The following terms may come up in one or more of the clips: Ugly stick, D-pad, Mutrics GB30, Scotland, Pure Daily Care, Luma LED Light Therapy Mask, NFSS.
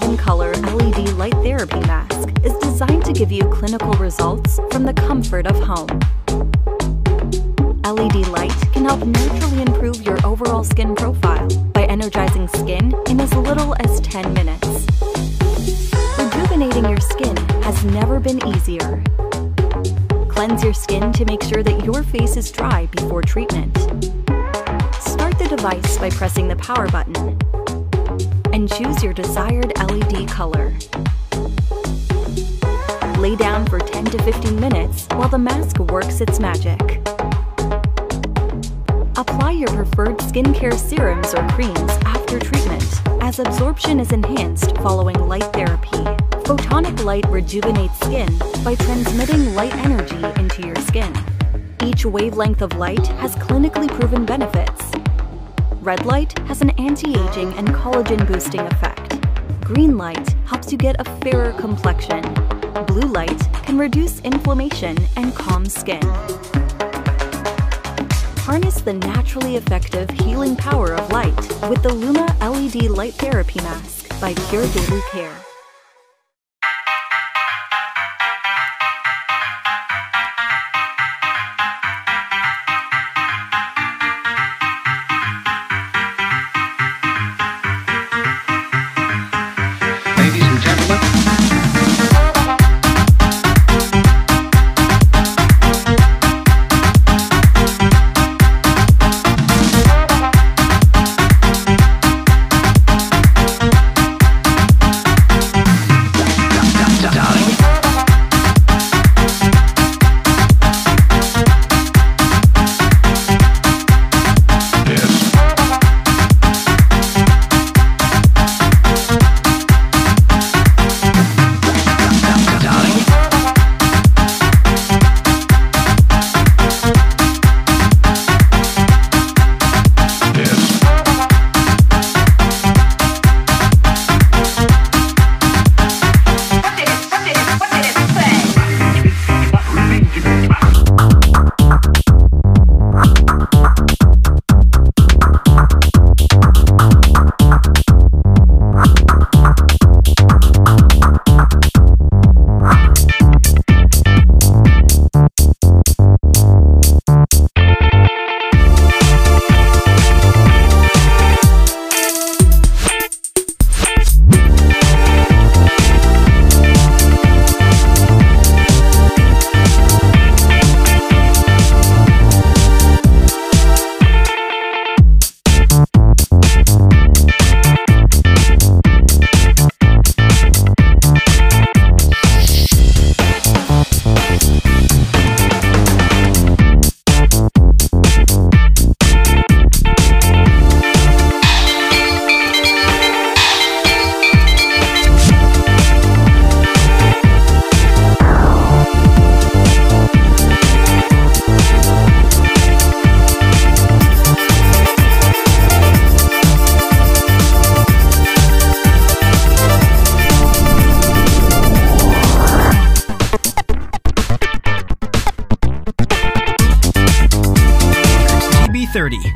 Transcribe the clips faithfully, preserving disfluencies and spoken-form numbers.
seven color L E D Light Therapy Mask is designed to give you clinical results from the comfort of home. L E D light can help naturally improve your overall skin profile by energizing skin in as little as ten minutes. Rejuvenating your skin has never been easier. Cleanse your skin to make sure that your face is dry before treatment. Start the device by pressing the power button and choose your desired L E D color. Lay down for ten to fifteen minutes while the mask works its magic. Apply your preferred skincare serums or creams after treatment, as absorption is enhanced following light therapy. Photonic light rejuvenates skin by transmitting light energy into your skin. Each wavelength of light has clinically proven benefits. Red light has an anti-aging and collagen boosting effect. Green light helps you get a fairer complexion. Blue light can reduce inflammation and calm skin. Harness the naturally effective healing power of light with the Luma L E D Light Therapy Mask by Pure Daily Care.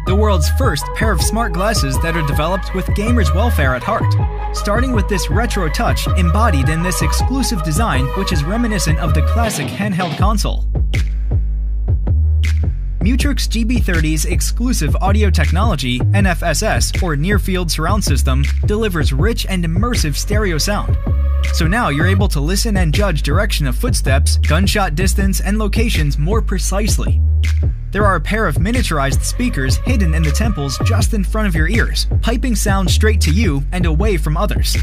The world's first pair of smart glasses that are developed with gamers' welfare at heart. Starting with this retro touch embodied in this exclusive design, which is reminiscent of the classic handheld console. Mutrics G B thirty's exclusive audio technology, N F S S, or Near Field Surround System, delivers rich and immersive stereo sound. So now you're able to listen and judge direction of footsteps, gunshot distance, and locations more precisely. There are a pair of miniaturized speakers hidden in the temples just in front of your ears, piping sound straight to you and away from others.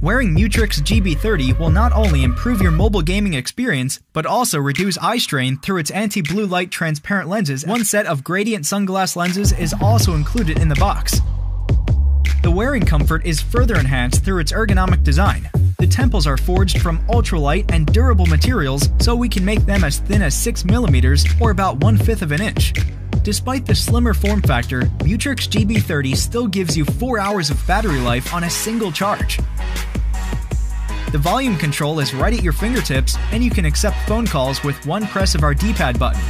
Wearing Mutrics G B thirty will not only improve your mobile gaming experience, but also reduce eye strain through its anti-blue light transparent lenses. One set of gradient sunglass lenses is also included in the box. The wearing comfort is further enhanced through its ergonomic design. The temples are forged from ultralight and durable materials, so we can make them as thin as six millimeters or about one-fifth of an inch. Despite the slimmer form factor, Mutrics G B thirty still gives you four hours of battery life on a single charge. The volume control is right at your fingertips, and you can accept phone calls with one press of our D-pad button.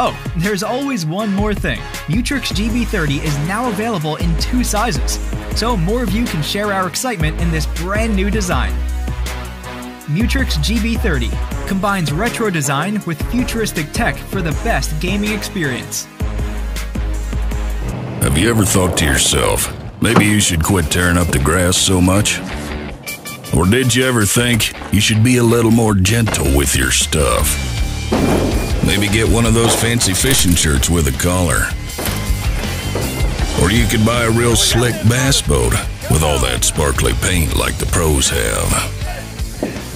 Oh, there's always one more thing. Mutrics G B thirty is now available in two sizes, so more of you can share our excitement in this brand new design. Mutrics G B thirty combines retro design with futuristic tech for the best gaming experience. Have you ever thought to yourself, maybe you should quit tearing up the grass so much? Or did you ever think you should be a little more gentle with your stuff? Maybe get one of those fancy fishing shirts with a collar. Or you could buy a real slick bass boat with all that sparkly paint like the pros have.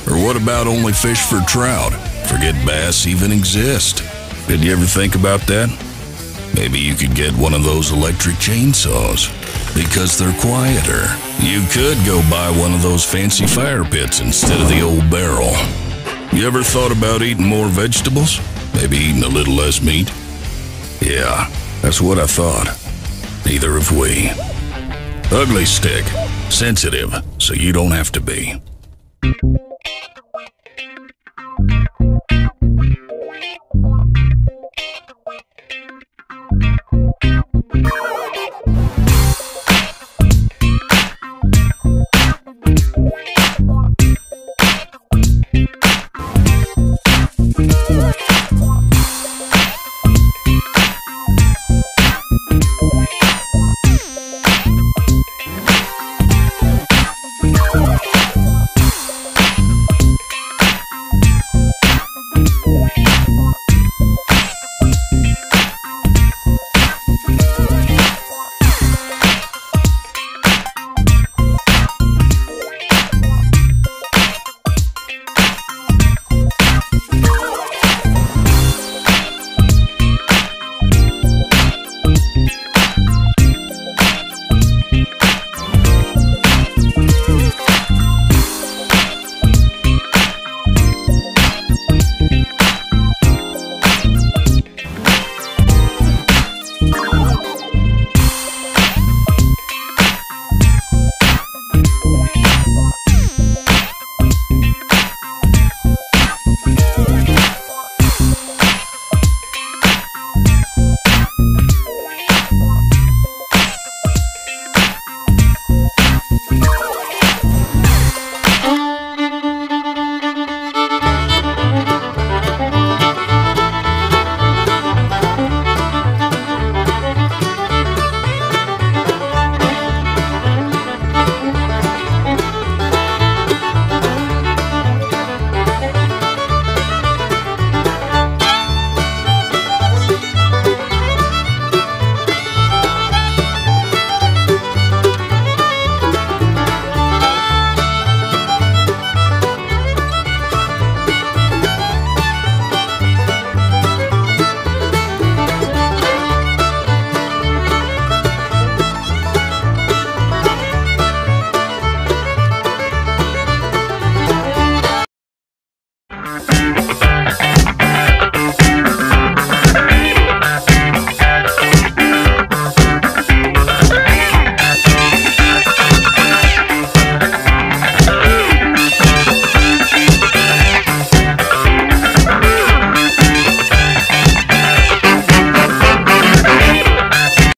Or what about only fish for trout? Forget bass even exist. Did you ever think about that? Maybe you could get one of those electric chainsaws because they're quieter. You could go buy one of those fancy fire pits instead of the old barrel. You ever thought about eating more vegetables? Maybe eating a little less meat? Yeah, that's what I thought. Neither have we. Ugly stick. Sensitive, so you don't have to be.